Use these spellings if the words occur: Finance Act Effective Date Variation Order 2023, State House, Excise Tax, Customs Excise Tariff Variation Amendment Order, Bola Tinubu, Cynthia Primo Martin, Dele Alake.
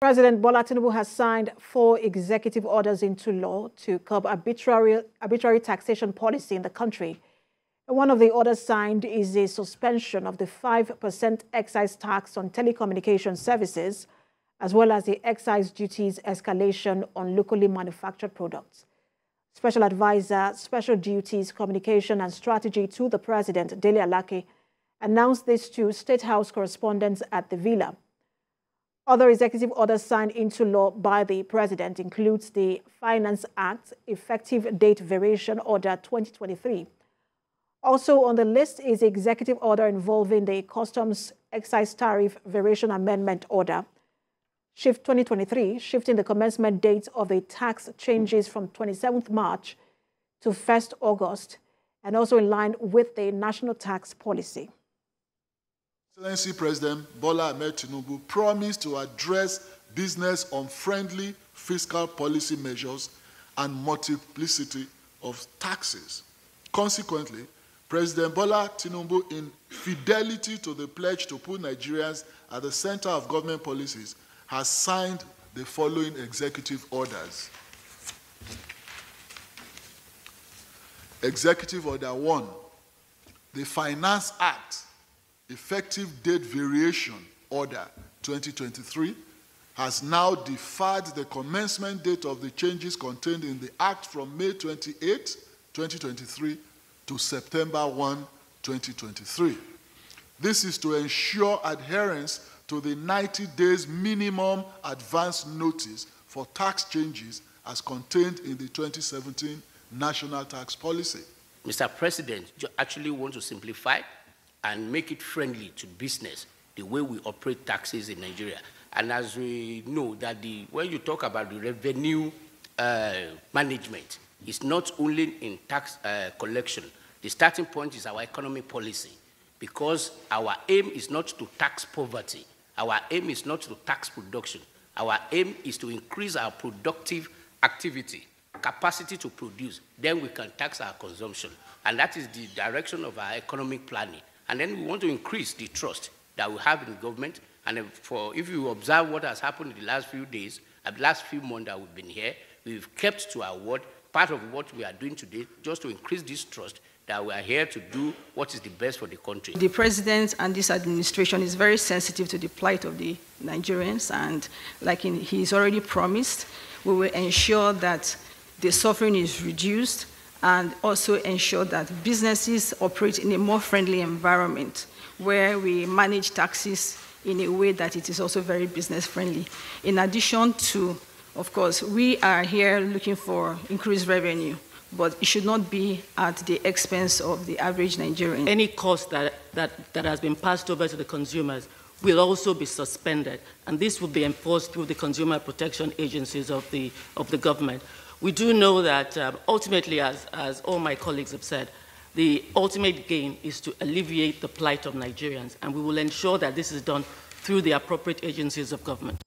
President Bola Tinubu has signed 4 executive orders into law to curb arbitrary taxation policy in the country. One of the orders signed is a suspension of the 5% excise tax on telecommunication services, as well as the excise duties escalation on locally manufactured products. Special Advisor, Special Duties, Communication and Strategy to the President, Dele Alake, announced this to State House correspondents at the Villa. Other executive orders signed into law by the President includes the Finance Act Effective Date Variation Order 2023. Also on the list is the executive order involving the Customs Excise Tariff Variation Amendment Order, Shift 2023, shifting the commencement date of the tax changes from 27th March to 1st August, and also in line with the national tax policy. Excellency President Bola Ahmed Tinubu promised to address business unfriendly fiscal policy measures and multiplicity of taxes. Consequently, President Bola Tinubu, in fidelity to the pledge to put Nigerians at the center of government policies, has signed the following executive orders. Executive Order 1, the Finance Act Effective Date Variation Order 2023 has now deferred the commencement date of the changes contained in the Act from May 28, 2023 to September 1, 2023. This is to ensure adherence to the 90 days minimum advance notice for tax changes as contained in the 2017 National Tax Policy. Mr. President, you actually want to simplify and make it friendly to business, the way we operate taxes in Nigeria. And as we know, that when you talk about the revenue management, it's not only in tax collection. The starting point is our economic policy, because our aim is not to tax poverty. Our aim is not to tax production. Our aim is to increase our productive activity, capacity to produce. Then we can tax our consumption. And that is the direction of our economic planning. And then we want to increase the trust that we have in government. And if you observe what has happened in the last few days, the last few months that we've been here, we've kept to our word. Part of what we are doing today, just to increase this trust, that we are here to do what is the best for the country. The President and this administration is very sensitive to the plight of the Nigerians, and like he's already promised, we will ensure that the suffering is reduced, and also ensure that businesses operate in a more friendly environment where we manage taxes in a way that it is also very business friendly. In addition to, of course, we are here looking for increased revenue, but it should not be at the expense of the average Nigerian. Any cost that has been passed over to the consumers will also be suspended, and this will be enforced through the consumer protection agencies of the government. We do know that ultimately, as all my colleagues have said, the ultimate gain is to alleviate the plight of Nigerians, and we will ensure that this is done through the appropriate agencies of government.